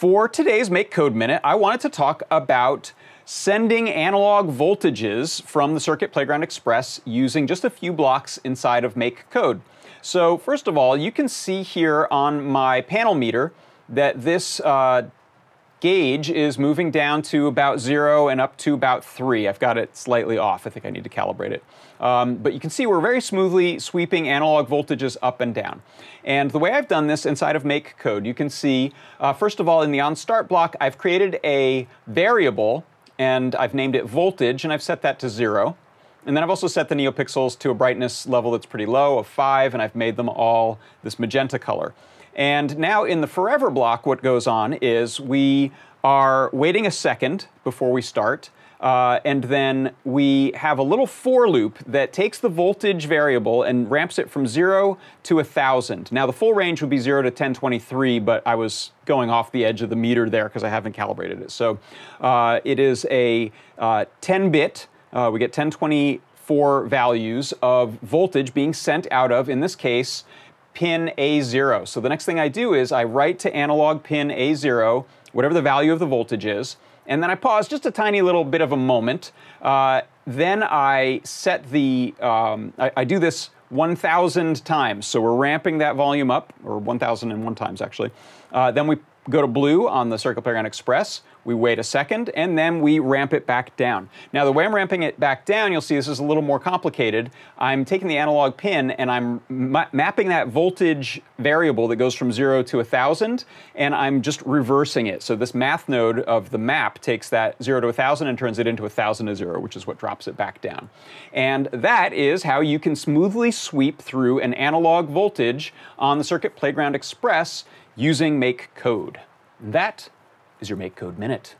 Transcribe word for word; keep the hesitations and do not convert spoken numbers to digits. for today's MakeCode Minute, I wanted to talk about sending analog voltages from the Circuit Playground Express using just a few blocks inside of MakeCode. So first of all, you can see here on my panel meter that this uh, gauge is moving down to about zero and up to about three. I've got it slightly off. I think I need to calibrate it. Um, but you can see we're very smoothly sweeping analog voltages up and down. And the way I've done this inside of MakeCode, you can see, uh, first of all, in the onStart block, I've created a variable, and I've named it voltage, and I've set that to zero. And then I've also set the NeoPixels to a brightness level that's pretty low, of five, and I've made them all this magenta color. And now in the forever block, what goes on is we are waiting a second before we start, uh, and then we have a little for loop that takes the voltage variable and ramps it from zero to one thousand. Now the full range would be zero to ten twenty-three, but I was going off the edge of the meter there because I haven't calibrated it. So uh, it is a uh, ten bit, uh, we get ten twenty-four values of voltage being sent out of, in this case, pin A zero. So the next thing I do is I write to analog pin A zero, whatever the value of the voltage is, and then I pause just a tiny little bit of a moment. Uh, then I set the, um, I, I do this one thousand times. So we're ramping that volume up, or one thousand and one times actually. Uh, then we go to blue on the Circuit Playground Express. We wait a second, and then we ramp it back down. Now the way I'm ramping it back down, you'll see this is a little more complicated. I'm taking the analog pin and I'm ma mapping that voltage variable that goes from zero to one thousand, and I'm just reversing it. So this math node of the map takes that zero to one thousand and turns it into one thousand to zero, which is what drops it back down. And that is how you can smoothly sweep through an analog voltage on the Circuit Playground Express using MakeCode. That is your MakeCode Minute.